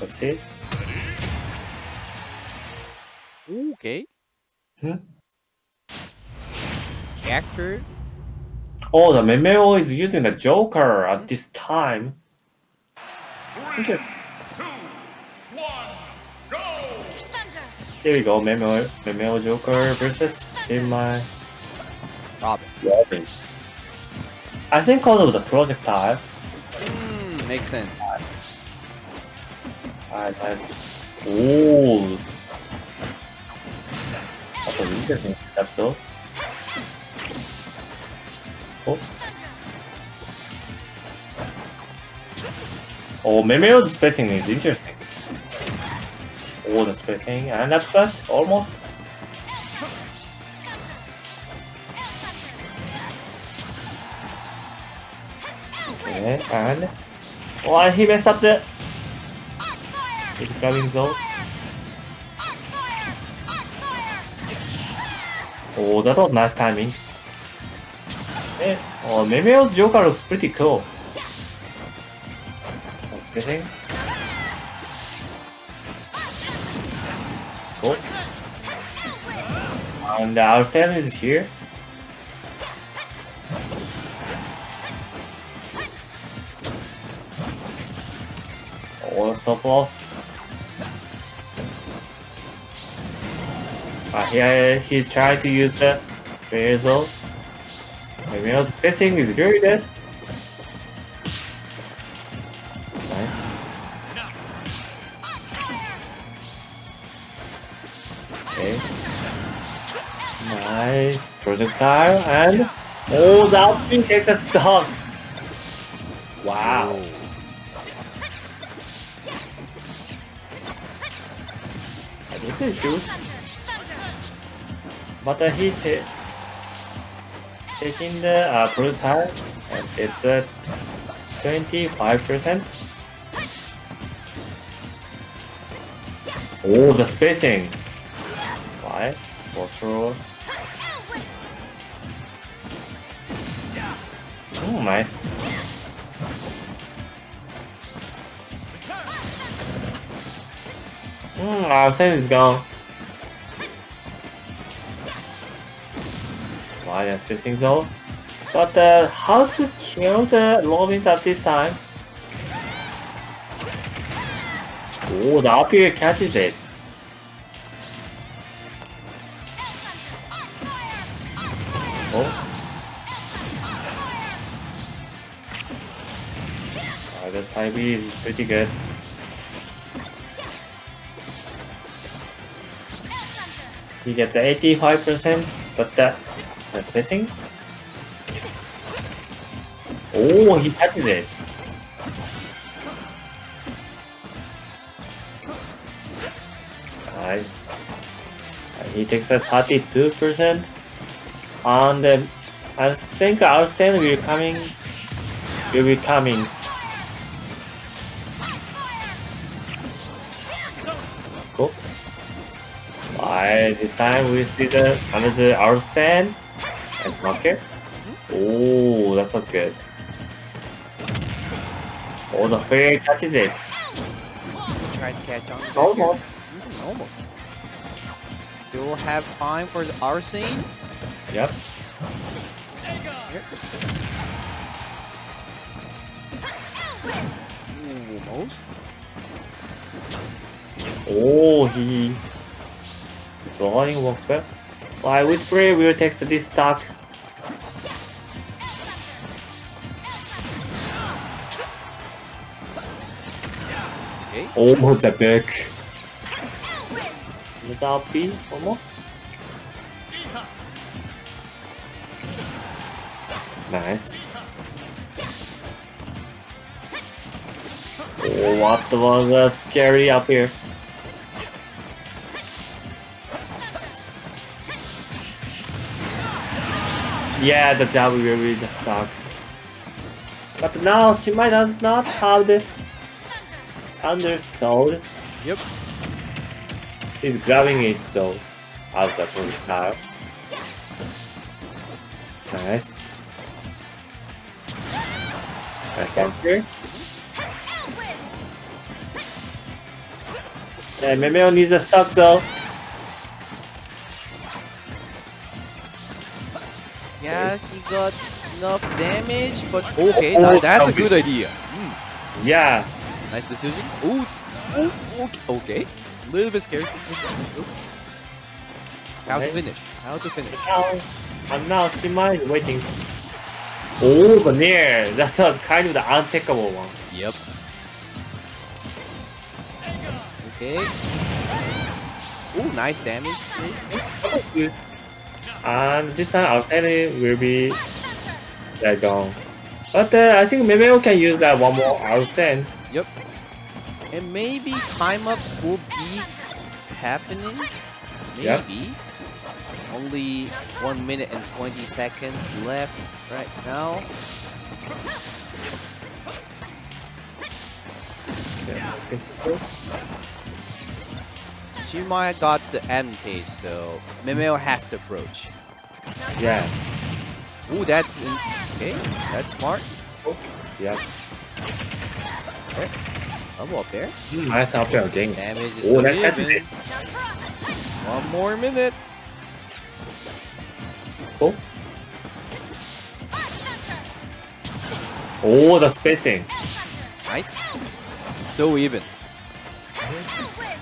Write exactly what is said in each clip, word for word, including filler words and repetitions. That's it. Okay. Hmm? Character? Oh, the Memeo is using the Joker at this time. Okay. Here we go, Memeo, Memeo Joker versus Shinmai. Robin. Robin. I think because of the projectile. Mm, makes sense. Alright, nice. Ooh. That's an interesting episode. Oh. Oh, Memeo's spacing is interesting. Oh, the spacing and that flash almost. Okay, and oh, and he messed up the. He's grabbing zone. Oh, that was nice timing. Eh, oh, Memeo's Joker looks pretty cool. That's spacing. Cool. And Arsene is here. Oh, so close. Uh, yeah, he, he's trying to use the Basil. Memeo's pacing is really dead. Nice. Okay. Nice. Projectile and... Oh, the outfit takes a stock. Wow. This is huge. But uh, he ta taking the uh, projectile and it's at twenty-five percent. Oh, the spacing! Why? For sure. Oh, nice. Hmm, our save is gone. Why that's spacing though? But uh, how to kill the Robin at this time? Oh, the appear catches it. Oh. Uh, this I B is pretty good. He gets eighty-five percent, but that that's missing. Oh, he catches it. Nice. And he takes a thirty-two percent. And uh, I think Arsene will coming. Will be coming. Cool. Alright, this time we see the another Arsene and Market. Oh, that was good. Oh, the fairy catches it. Try to catch on. Almost. Mm, almost. Still have time for the Arsene. Yep. Ooh, almost. Oh, he. Rolling walks back. Why with spray we will take this stock. Okay. Oh, the back. Is that P almost? Nice. Oh, what was uh, scary up here? Yeah, the job will be the stock. But now Shinmai does not have the Thunder Sword. Yep. He's grabbing it though, out of the projectile. Nice. Nice counter. Yeah, Memeo needs a stop though. Yeah, he got enough damage, but okay, oh, now that's a good idea. Mm. Yeah. Nice decision. Ooh, ooh, okay. A little bit scary. How to finish? How to finish? Now, and now Shinmai is waiting. Oh, the nair. That was kind of the unthinkable one. Yep. Okay. Ooh, nice damage. Good. And this time alternative will be that down. But uh, I think Memewo can use that one more Arsene. Yep. And maybe time up will be happening. Maybe. Yep. Only one minute and twenty seconds left right now. Shinmai got the advantage, so Memeo has to approach. Yeah. Ooh, that's in okay. That's smart. Oh. Yeah. Okay. Double up there. Mm, that's up there again. Damage is oh, that's it. One more minute. Oh. Oh, the spacing. Nice. So even. Back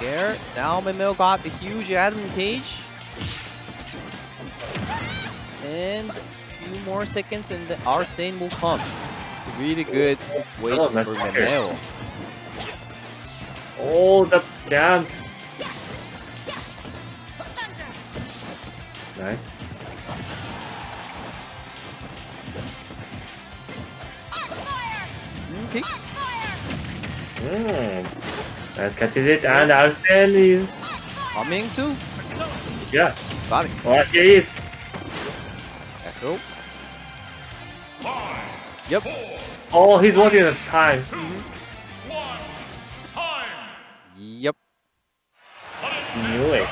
there. Now Memeo got the huge advantage. And a few more seconds and the Arsene will come. It's a really good situation oh, for Memeo. Oh, the jump. Nice. Okay. Mm. Nice catches it, and Arsene is coming too. Yeah. Got it. Oh, here he is. That's all. Yep. Oh, he's watching the time. Mm-hmm. One time. Yep. Knew it.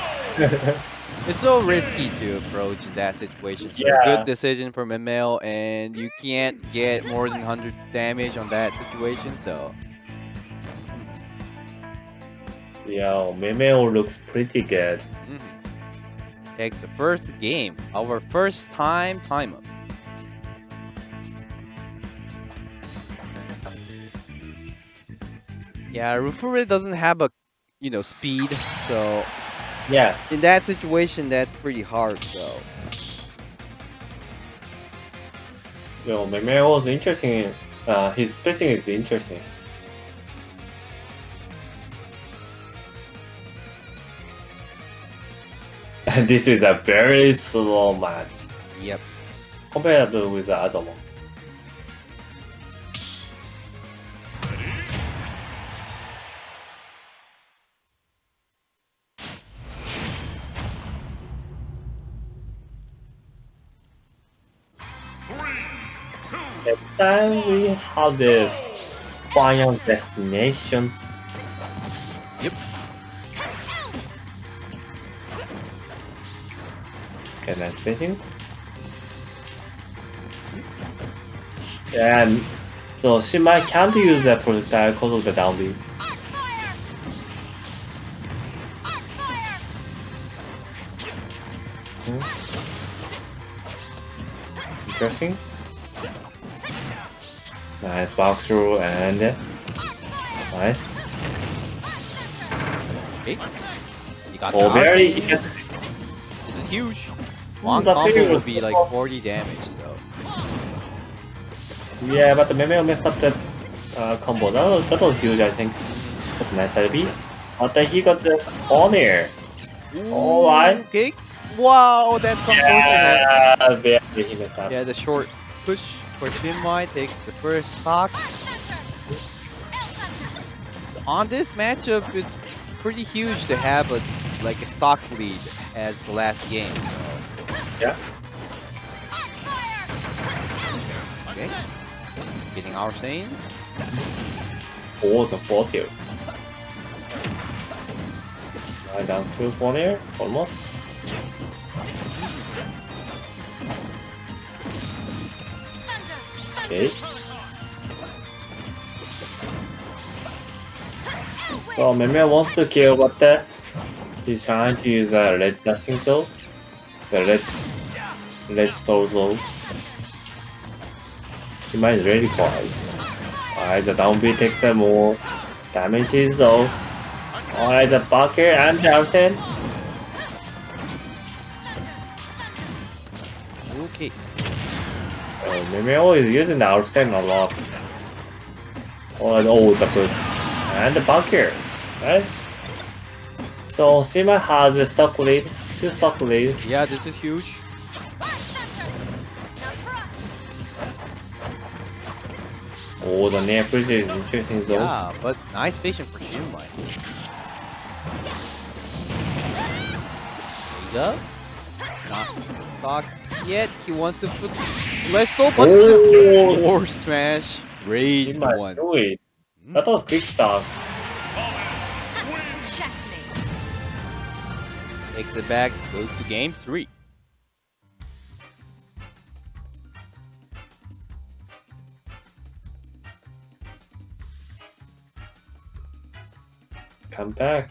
It's so risky to approach that situation. So yeah. Good decision from Memeo, and you can't get more than one hundred damage on that situation. So, yeah, Memeo looks pretty good. Mm-hmm. Takes the first game, our first time time up. Yeah, Rufure doesn't have a, you know, speed, so. Yeah. In that situation, that's pretty hard, so. Well, Memeo is interesting. Uh, his spacing is interesting. And this is a very slow match. Yep. Compared with the other one. Then we have the final destinations. Yep. Okay, nice spacing. Yeah, so Shinmai can't use that projectile because of the down B. Hmm. Interesting. Nice box through and nice. Okay. You got oh, very. Yes. This is huge. One the combo will be like forty damage, so. Yeah, but the Memeo messed up that uh, combo. That was, that was huge, I think. But nice side B. But then he got the corner. Oh, I. Okay. Wow, that's unfortunate. Yeah, very, he messed up. Yeah, the short push. For Shinmai takes the first stock. So on this matchup, it's pretty huge to have a like a stock lead as the last game. So. Yeah. Okay. Getting Arsene. Oh, the fourth here. Right down through one here, almost. Okay. So Memeo wants to kill, but that he's trying to use a red dashing tool. The red, red torso. Shinmai is really quiet. Alright, the down B takes some more damages though. Alright, the Barker and the Arsene. Okay. Oh, Memewo is using the Arsene a lot. Alright, oh, the good. And the Barker. Nice. So, Shinmai has a stock lead. Two stock lead. Yeah, this is huge. Oh, the near push is interesting though. Yeah, but nice patient for Shinmai. There you go. Not stock yet. He wants to put... Let's go, but this four smash. Raised one. It. Hmm? That was quick stock. Takes it back, goes to game three. Come back.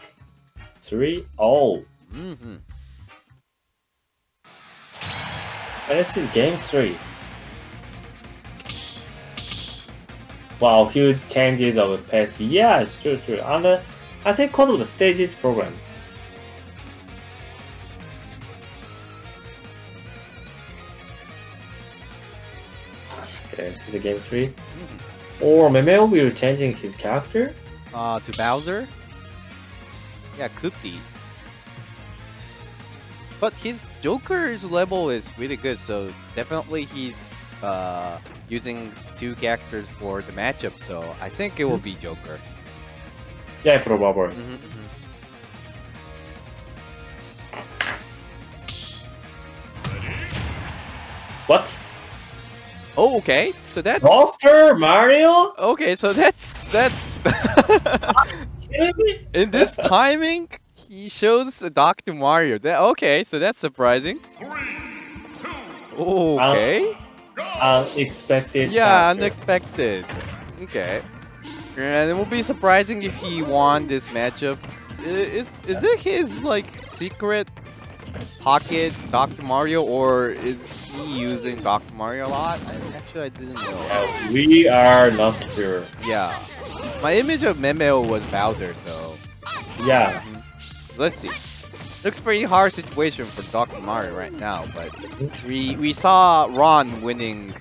three all. Mm-hmm. This is game three. Wow, huge changes of pace. Yeah, it's true, true. And uh, I think because of the stages program. Okay, this is the game three. Mm-hmm. Or Memeo will be changing his character? Uh, to Bowser? Yeah, could be. But his Joker's level is really good, so definitely he's uh, using two characters for the matchup, so I think it will be Joker. Yeah, probably. Mm-hmm, mm-hmm. What? Oh, okay. So that's Doctor Mario. Okay, so that's that's. In this timing, he shows Doctor Mario. That okay? So that's surprising. Oh, okay. Um, unexpected. Yeah, factor. Unexpected. Okay. And it will be surprising if he won this matchup. Is, is it his like secret pocket Doctor Mario, or is he using Doctor Mario a lot? I, actually, I didn't know. Uh, we are not sure. Yeah. My image of Memeo was Bowser, so... Yeah. Mm-hmm. Let's see. Looks pretty hard situation for Doctor Mario right now, but... We we saw Ron winning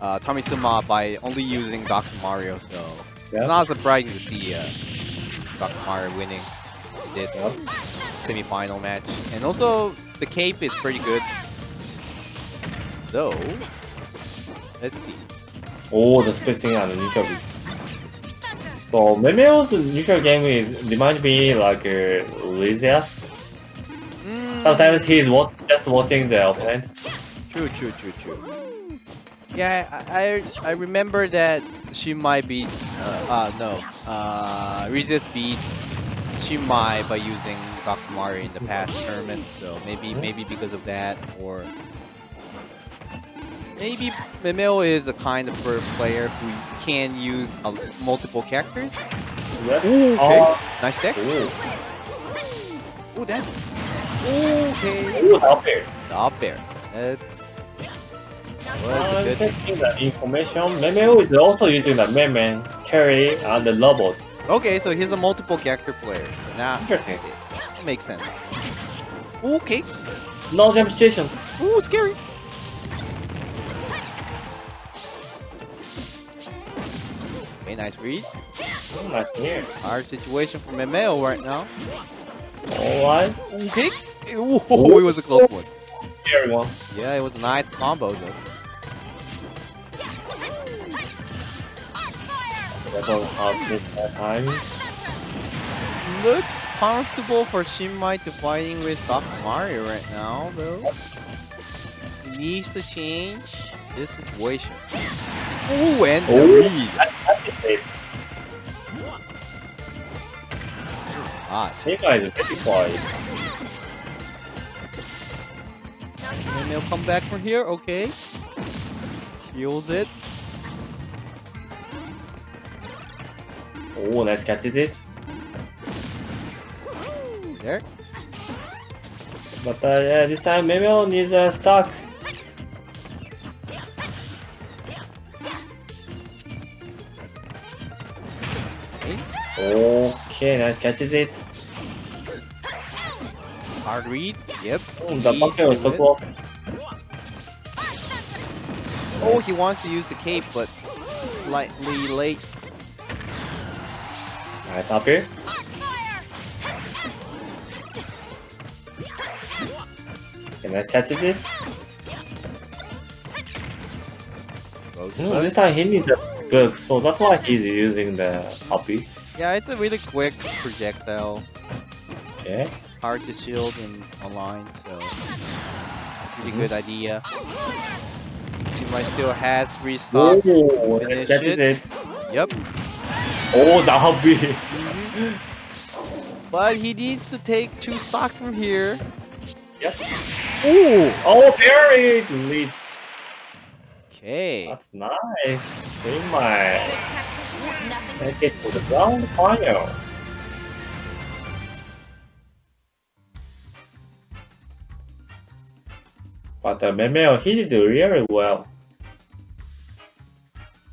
uh, Tamisuma by only using Doctor Mario, so... Yep. It's not surprising to see uh, Doctor Mario winning this yep. semi-final match. And also, the cape is pretty good. Though, let's see. Oh, the spacing and the neutral. So Memeo's neutral game is reminds me like uh, Rizias. Mm. Sometimes he's watch, just watching the opponent. True, true, true, true. Yeah, I I, I remember that Shinmai beats. Uh, uh no, uh, Rizias beats Shinmai by using Doctor Mario in the past tournament. So maybe maybe because of that or. Maybe Memeo is the kind of player who can use uh, multiple characters. Yep. Ooh, okay. Uh, nice deck. Ooh. Ooh, that's... Okay. Ooh, the up air. The up air. That's... Well, uh, interesting that information. Memeo is also using the Meme, Carry, and the Robot. Okay, so he's a multiple character player. So now... Interesting. It, it makes sense. Okay. No jump station. Ooh, scary. Nice read. Nice here. Hard situation for Memeo right now. Alright. Kick. Ooh, oh, it was a close one. Scary one. Yeah, it was a nice combo though. That was hard that time. Looks comfortable for Shinmai to fighting with Doctor Mario right now though. He needs to change this situation. Ooh, and oh, the read. Ah, same guy is pretty quiet. And they'll come back from here, okay. Heals it. Oh, nice catches it. there. But uh, yeah, this time Memeo needs a uh, stock. Okay, nice catches it. Hard read. Yep. Mm, the Pokémon was so cool. Oh, he wants to use the cape, but slightly late. Nice up here. Okay, nice catches it. No, this time he needs a book, so that's why he's using the puppy. Yeah, it's a really quick projectile. Okay. Hard to shield and align, so pretty mm-hmm. good idea. Shinmai still has restock. Oh, that, that is it. Yep. Oh, the hobby. Mm-hmm. But he needs to take two stocks from here. Yep. Ooh. Oh, buried least. Okay. That's nice. Shinmai. Take it for the round final. But the uh, Memeo, he did really well.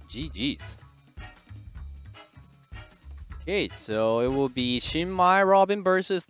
G G's. Okay, so it will be Shinmai Robin versus